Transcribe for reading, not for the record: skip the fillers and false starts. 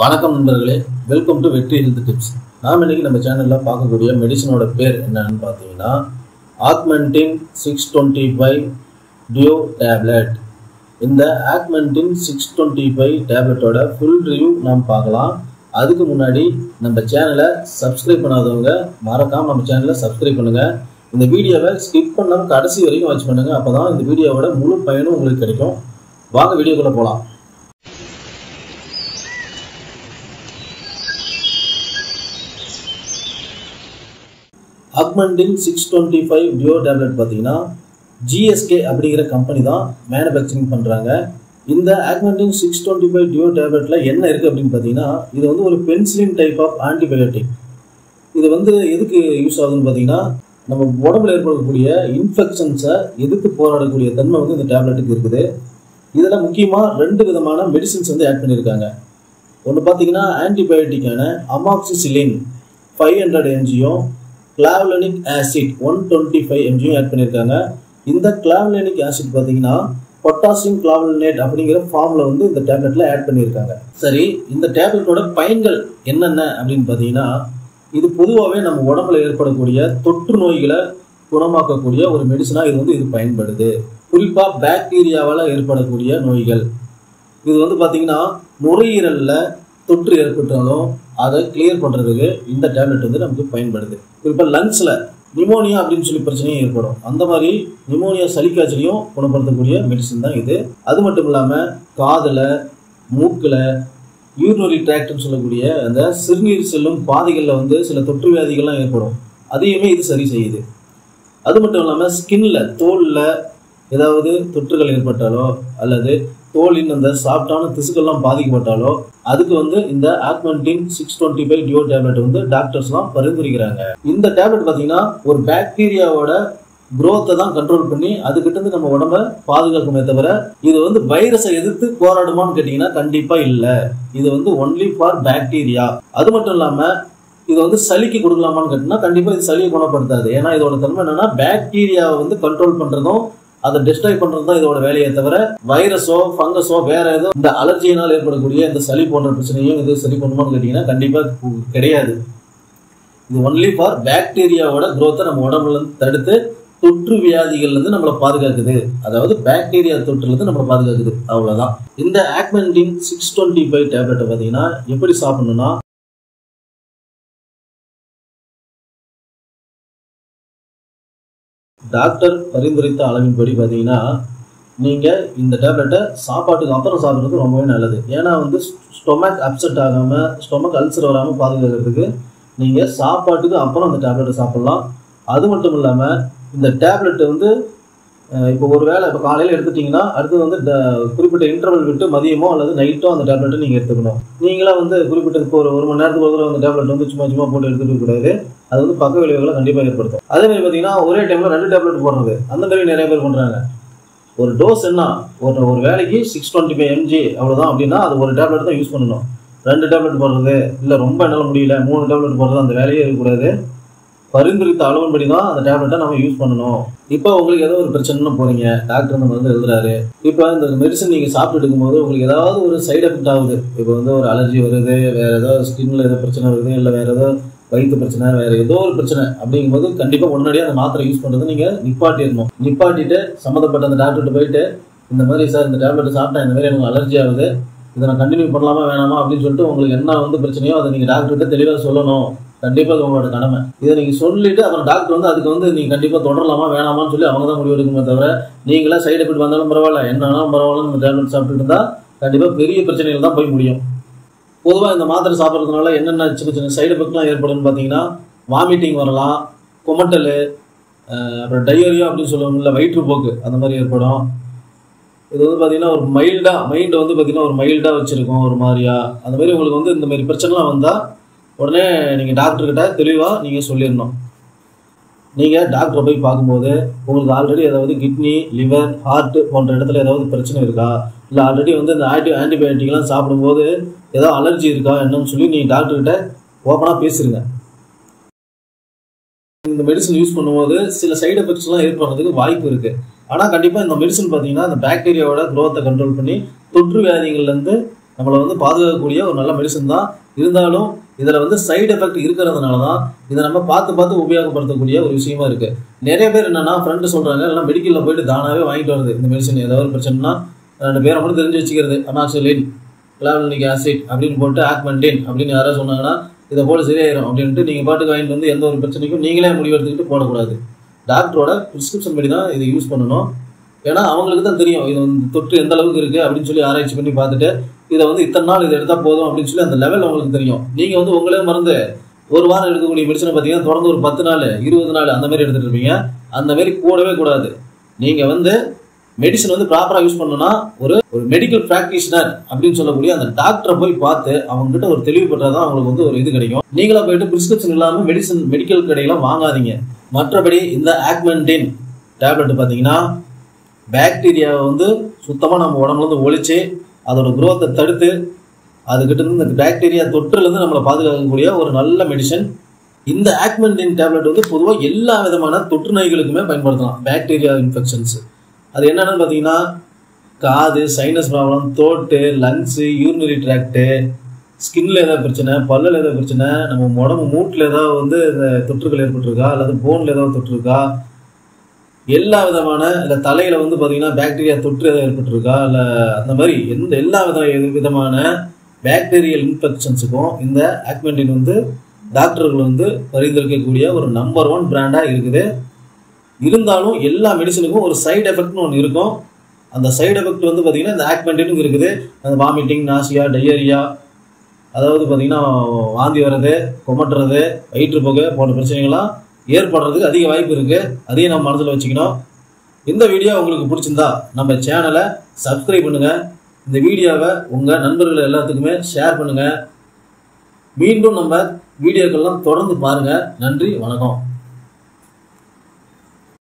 வணக்கம் நண்பர்களே, welcome to Vetri health tips. நாம் இன்னைக்கு நம்ம சேனலில் பார்க்கக்கூடிய மெடிசனோட பேர் என்னன்னு பார்த்தீங்கன்னா ஆக்மென்டின் 625 டியோ டேப்லெட். இந்த ஆக்மென்டின் 625 டேப்லெட்டோட ஃபுல் ரிவ்யூ நாம் பார்க்கலாம். அதுக்கு முன்னாடி நம்ம சேனலை சப்ஸ்கிரைப் பண்ணாதவங்க மறக்காமல் நம்ம சேனலை சப்ஸ்கிரைப் பண்ணுங்கள். இந்த வீடியோவை ஸ்கிப் பண்ணாமல் கடைசி வரைக்கும் வாட்ச் பண்ணுங்கள். அப்போ தான் இந்த வீடியோவோட முழு பயனும் உங்களுக்கு கிடைக்கும். வாங்க வீடியோக்குள்ளே போகலாம். ஆக்மென்டின் 625 டியோ டேப்லெட் பார்த்தீங்கன்னா ஜிஎஸ்கே அப்படிங்கிற கம்பெனி தான் மேனுஃபேக்சரிங் பண்ணுறாங்க. இந்த ஆக்மென்டின் 625 டியோ டேப்லெட்டில் என்ன இருக்குது அப்படின்னு பார்த்தீங்கன்னா, இது வந்து ஒரு பென்சிலின் டைப் ஆஃப் ஆன்டிபயோட்டிக். இது வந்து எதுக்கு யூஸ் ஆகுதுன்னு பார்த்தீங்கன்னா, நம்ம உடம்புல ஏற்படக்கூடிய இன்ஃபெக்ஷன்ஸை எதிர்த்து போராடக்கூடிய தன்மை வந்து இந்த டேப்லெட்டுக்கு இருக்குது. இதில் முக்கியமாக ரெண்டு விதமான மெடிசின்ஸ் வந்து ஆட் பண்ணியிருக்காங்க. ஒன்று பார்த்தீங்கன்னா ஆன்டிபயோட்டிக்கான அமாக்சிசிலின் 500 mg-யும் கிளாவுலனிக் ஆசிட் 125 mg-யும் ஆட் பண்ணியிருக்காங்க. இந்த கிளாவுலனிக் ஆசிட் பார்த்தீங்கன்னா பொட்டாசியம் கிளாவுலனேட் அப்படிங்கிற ஃபார்மில் வந்து இந்த டேப்லெட்டில் ஆட் பண்ணியிருக்காங்க. சரி, இந்த டேப்லெட்டோட பயன்கள் என்னென்ன அப்படின்னு பார்த்தீங்கன்னா, இது பொதுவாகவே நம்ம உடம்புல ஏற்படக்கூடிய தொற்று நோய்களை குணமாக்கக்கூடிய ஒரு மெடிசனாக இது பயன்படுது. குறிப்பாக பாக்டீரியாவால் ஏற்படக்கூடிய நோய்கள். இது வந்து பார்த்தீங்கன்னா நுரையீரலில் தொற்று ஏற்பட்டாலும் அதை கிளியர் பண்ணுறதுக்கு இந்த டேப்லெட் வந்து நமக்கு பயன்படுது. குறிப்பாக லங்ஸில் நிமோனியா அப்படின்னு சொல்லி பிரச்சனையும் ஏற்படும். அந்த மாதிரி நிமோனியா சளிக்காய்ச்சலையும் குணப்படுத்தக்கூடிய மெடிசன் தான் இது. அது மட்டும் இல்லாமல் காதில், மூக்கில், யூரினரி ட்ராக்ட்னு சொல்லக்கூடிய அந்த சிறுநீர் செல்லும் பாதைகளில் வந்து சில தொற்று வியாதிகள்லாம் ஏற்படும். அதையுமே இது சரி செய்யுது. அது மட்டும் இல்லாமல் ஸ்கின்னில், தோலில் ஏதாவது தொற்றுகள் ஏற்பட்டாலோ அல்லது தோலின் அந்த சாஃப்டான திசுக்கள்லாம் பாதிக்கப்பட்டாலோ அதுக்கு வந்து இந்த ஆக்மென்டின் 625 டியோ டேப்லெட் வந்து டாக்டர்ஸ்லாம் பரிந்துரைக்கிறாங்க. இந்த டேப்லெட் பார்த்தீங்கன்னா ஒரு பாக்டீரியாவோட குரோத்தை தான் கண்ட்ரோல் பண்ணி அதுக்கிட்டேருந்து நம்ம உடம்பை பாதுகாக்குமே தவிர, இது வந்து வைரஸை எதிர்த்து போராடுமான்னு கேட்டிங்கன்னா கண்டிப்பாக இல்லை. இது வந்து ஒன்லி ஃபார் பாக்டீரியா. அது மட்டும் இல்லாமல் இது வந்து சளிக்கு கொடுக்கலாமான்னு கேட்டிங்கன்னா கண்டிப்பாக இது சளியை குணப்படுத்தாது. ஏன்னா இதோட தன்மை என்னென்னா பாக்டீரியாவை வந்து கண்ட்ரோல் பண்ணுறதும் அதை டெஸ்ட்ராய் பண்றது தான் இதோட வேலையை தவிர, வைரஸோ ஃபங்கஸோ வேற ஏதோ இந்த அலர்ஜியினால் ஏற்படக்கூடிய இந்த சளி போன்ற பிரச்சனையும் இது சரி பண்ணுமான்னு கேட்டிங்கன்னா கண்டிப்பாக கிடையாது. இது ஒன்லி ஃபார் பாக்டீரியாவோட குரோத்தை நம்ம உடம்புலேருந்து தடுத்து தொற்று வியாதிகள்லேருந்து நம்மளை பாதுகாக்குது. அதாவது பாக்டீரியா தொற்றுலேருந்து நம்மளை பாதுகாக்குது, அவ்வளோதான். இந்த ஆக்மென்டின் 625 டேப்லெட்டை பார்த்தீங்கன்னா எப்படி சாப்பிடணும்னா, டாக்டர் பரிந்துரைத்த அளவின்படி பார்த்தீங்கன்னா நீங்கள் இந்த டேப்லெட்டை சாப்பாட்டுக்கு அப்புறம் சாப்பிட்றது ரொம்பவே நல்லது. ஏன்னா வந்து ஸ்டொமக் அப்செட் ஆகாமல், ஸ்டொமக் அல்சர் வராமல் பாதுகாக்கிறதுக்கு நீங்கள் சாப்பாட்டுக்கு அப்புறம் அந்த டேப்லெட்டை சாப்பிட்லாம். அது மட்டும் இல்லாமல் இந்த டேப்லெட்டு வந்து இப்போ ஒரு வேளை இப்போ காலையில் எடுத்துட்டிங்கன்னா அடுத்தது வந்து குறிப்பிட்ட இன்டர்வல் விட்டு மதியமோ அல்லது நைட்டோ அந்த டேப்லெட்டை நீங்கள் எடுத்துக்கணும். நீங்களாம் வந்து குறிப்பிட்ட இப்போ ஒரு 1 மணி நேரத்துக்கு ஒரு அந்த டேப்லெட் வந்து சும்மா போட்டு எடுத்துகிட்டு கூடாது. அது வந்து பக்க விளைவுகளை கண்டிப்பாக ஏற்படுத்தும். அதே மாதிரி பார்த்தீங்கன்னா ஒரே டைமில் 2 டேப்லெட் போடுறது அந்த மாதிரி நிறைய பேர் பண்ணுறாங்க. ஒரு டோஸ் என்ன ஒரு வேலைக்கு 625 mg அவ்வளோதான் அப்படின்னா அது ஒரு டேப்லெட் தான் யூஸ் பண்ணணும். 2 டேப்லெட் போடுறது இல்லை, ரொம்ப என்னால் முடியல 3 டேப்லெட் போடுறது அந்த வேலையே இருக்கக்கூடாது. பரிந்துரைத்த அளவுபடி தான் அந்த டேப்லெட்டை நம்ம யூஸ் பண்ணணும். இப்போ உங்களுக்கு ஏதோ ஒரு பிரச்சனைன்னு போகிறீங்க, டாக்டர் நம்ம வந்து எழுதுறாரு. இப்போ இந்த மெடிசன் நீங்கள் சாப்பிட்டு எடுக்கும்போது உங்களுக்கு ஏதாவது ஒரு சைடு எஃபெக்ட் ஆகுது. இப்போ வந்து ஒரு அலர்ஜி வருது, வேறு ஏதோ ஸ்கின்ல ஏதோ பிரச்சனை வருது, இல்லை வேறு ஏதோ வயிற்று பிரச்சனை, வேறு ஏதோ ஒரு பிரச்சனை அப்படிங்கும்போது கண்டிப்பாக உடனடியாக அந்த மாத்திரை யூஸ் பண்ணுறது நீங்கள் நிப்பாட்டிடணும். நிப்பாட்டிட்டு சம்மந்தப்பட்ட அந்த டாக்டர்கிட்ட போயிட்டு, இந்த மாதிரி சார் இந்த டேப்லெட் சாப்பிட்டா இந்த மாதிரி எனக்கு அலர்ஜி ஆகுது, இதை நான் கண்டினியூ பண்ணலாமா வேணாமா அப்படின்னு சொல்லிட்டு உங்களுக்கு என்ன வந்து பிரச்சனையோ அதை நீங்கள் டாக்டர்கிட்ட தெளிவாக சொல்லணும். கண்டிப்பாக அது உங்களோட கடமை. இதை நீங்கள் சொல்லிவிட்டு அப்புறம் டாக்டர் வந்து அதுக்கு வந்து நீங்கள் கண்டிப்பாக தொடரலாமா வேணாமான்னு சொல்லி அவங்க தான் முடிவு எடுக்குமே தவிர, நீங்களாக சைடு எஃபெக்ட் வந்தாலும் பரவாயில்ல என்னாலும் பரவாயில்லன்னு இந்த டேப்லெட் சாப்பிட்டுட்டு இருந்தால் கண்டிப்பாக பெரிய பிரச்சனைகள் தான் போய் முடியும். பொதுவாக இந்த மாத்திரை சாப்பிட்றதுனால என்னென்ன சின்ன சின்ன சைடு எஃபெக்ட்லாம் ஏற்படும்னு பார்த்தீங்கன்னா, வாமிட்டிங் வரலாம், குமட்டல், அப்புறம் டயரியா அப்படின்னு சொல்லுவோம்ல வயிற்றுப்போக்கு, அந்த மாதிரி ஏற்படும். இது வந்து பார்த்தீங்கன்னா ஒரு மைல்டை வந்து பார்த்திங்கன்னா ஒரு மைல்டாக வச்சுருக்கோம் ஒரு மாதிரியா, அந்த மாதிரி உங்களுக்கு வந்து இந்த மாதிரி பிரச்சனைலாம் வந்தால் உடனே நீங்கள் டாக்டர்கிட்ட தெளிவாக நீங்கள் சொல்லிடணும். நீங்கள் டாக்டரை போய் பார்க்கும்போது உங்களுக்கு ஆல்ரெடி ஏதாவது கிட்னி, லிவர், ஹார்ட்டு போன்ற இடத்துல ஏதாவது பிரச்சனை இருக்கா, இல்லை ஆல்ரெடி வந்து இந்த ஆன்டிபயோட்டிக்லாம் சாப்பிடும்போது ஏதாவது அலர்ஜி இருக்கா என்னன்னு சொல்லி நீங்கள் டாக்டர்கிட்ட ஓப்பனாக பேசிடுங்க. இந்த மெடிசன் யூஸ் பண்ணும்போது சில சைடு எஃபெக்ட்ஸ்லாம் ஏற்படுறதுக்கு வாய்ப்பு இருக்குது. ஆனால் கண்டிப்பாக இந்த மெடிசன் பார்த்தீங்கன்னா அந்த பாக்டீரியாவோட குரோத்தை கண்ட்ரோல் பண்ணி தொற்று வியாதிகள்லேருந்து நம்மள வந்து பாதுகாக்கக்கூடிய ஒரு நல்ல மெடிசன் தான். இருந்தாலும் இதில் வந்து சைடு எஃபெக்ட் இருக்கிறதுனால தான் இதை நம்ம பார்த்து பார்த்து உபயோகப்படுத்தக்கூடிய ஒரு விஷயமா இருக்குது. நிறைய பேர் என்னென்னா ஃப்ரெண்டு சொல்கிறாங்க, இல்லைனா மெடிக்கலில் போயிட்டு தானாகவே வாங்கிட்டு வருது இந்த மெடிசன். ஏதாவது பிரச்சனைனா ரெண்டு பேரை மட்டும் தெரிஞ்சு வச்சுக்கிறது, அமாக்சிலின், கிளாவுலானிக் ஆசிட் அப்படின்னு போட்டு ஆக்மென்டின் அப்படின்னு யாராவது சொன்னாங்கன்னா இதை போல் சரியாயிடும் அப்படின்ட்டு நீங்கள் பாட்டுக்கு வாங்கிட்டு வந்து எந்த ஒரு பிரச்சனைக்கும் நீங்களே முடிவெடுத்துக்கிட்டு போடக்கூடாது. டாக்டரோட ப்ரிஸ்கிரிப்ஷன் படி தான் இதை யூஸ் பண்ணணும். ஏன்னா அவங்களுக்கு தான் தெரியும் இது தொற்று எந்த அளவுக்கு இருக்குது அப்படின்னு சொல்லி ஆராய்ச்சி பண்ணி பார்த்துட்டு இதை வந்து இத்தனை நாள் இதை எடுத்தால் போதும் அப்படின்னு சொல்லி அந்த லெவல் உங்களுக்கு தெரியும். நீங்கள் வந்து உங்களே மறந்து ஒரு வாரம் எடுக்கக்கூடிய மெடிசனை பார்த்தீங்கன்னா தொடர்ந்து ஒரு 10 நாள் 20 நாள் அந்த மாதிரி எடுத்துகிட்டு இருப்பீங்க. அந்த மாதிரி கூடவே கூடாது. நீங்கள் வந்து மெடிசன் வந்து ப்ராப்பராக யூஸ் பண்ணணும்னா ஒரு மெடிக்கல் ப்ராக்டிஷனர் அப்படின்னு சொல்லக்கூடிய அந்த டாக்டரை போய் பார்த்து அவங்ககிட்ட ஒரு தெளிவுபட்டால் தான் அவங்களுக்கு வந்து ஒரு இது கிடைக்கும். நீங்களாக போயிட்டு ப்ரிஸ்கிரிப்ஷன் இல்லாமல் மெடிக்கல் கடையெல்லாம் வாங்காதீங்க. மற்றபடி இந்த ஆக்மென்டின் டேப்லெட் பார்த்தீங்கன்னா பாக்டீரியாவை வந்து சுத்தமாக நம்ம உடம்புலேருந்து ஒழிச்சு அதோட குரோத்தை தடுத்து அதுக்கிட்ட இருந்து இந்த பாக்டீரியா தொற்றுலேருந்து நம்மளை பாதுகாக்கக்கூடிய ஒரு நல்ல மெடிசன். இந்த ஆக்மென்டின் டேப்லெட் வந்து பொதுவாக எல்லா விதமான தொற்று நோய்களுக்குமே பயன்படுத்தலாம். பாக்டீரியா இன்ஃபெக்ஷன்ஸ் அது என்னென்னு பார்த்தீங்கன்னா காது, சைனஸ் ப்ராப்ளம், தோட்டு, லங்ஸு, யூரினரி ட்ராக்ட்டு, ஸ்கின்ல ஏதாவது பிரச்சனை, பல்லில் ஏதாவது பிரச்சனை, நம்ம உடம்பு மூட்டில் ஏதாவது வந்து இந்த தொற்றுகள் ஏற்பட்டுருக்கா அல்லது போனில் ஏதாவது தொற்றுருக்கா, எல்லா விதமான இல்லை தலையில் வந்து பார்த்தீங்கன்னா பாக்டீரியா தொற்று எதாவது ஏற்பட்டுருக்கா இல்லை அந்த மாதிரி எல்லா விதமான பாக்டீரியல் இன்ஃபெக்ஷன்ஸுக்கும் இந்த ஆக்மென்டின் வந்து டாக்டர்கள் வந்து பரிந்துரைக்கக்கூடிய ஒரு நம்பர் 1 பிராண்டாக இருக்குது. இருந்தாலும் எல்லா மெடிசனுக்கும் ஒரு சைடு எஃபெக்ட்னு ஒன்று இருக்கும். அந்த சைடு எஃபெக்ட் வந்து பார்த்திங்கன்னா இந்த ஆக்மென்டின் இருக்குது அந்த வாமிட்டிங், நாசியா, டயரியா, அதாவது பார்த்திங்கன்னா வாந்தி வர்றது, கொமட்டுறது, வயிற்றுப்போக்கு போன்ற பிரச்சனைகள்லாம் ஏற்படுறதுக்கு அதிக வாய்ப்பு இருக்குது. அதையும் நம்ம மனசில் வச்சுக்கணும். இந்த வீடியோ உங்களுக்கு பிடிச்சிருந்தா நம்ம சேனலை சப்ஸ்கிரைப் பண்ணுங்கள். இந்த வீடியோவை உங்கள் நண்பர்கள் எல்லாத்துக்குமே ஷேர் பண்ணுங்கள். மீண்டும் நம்ம வீடியோக்கள்லாம் தொடர்ந்து பாருங்கள். நன்றி, வணக்கம்.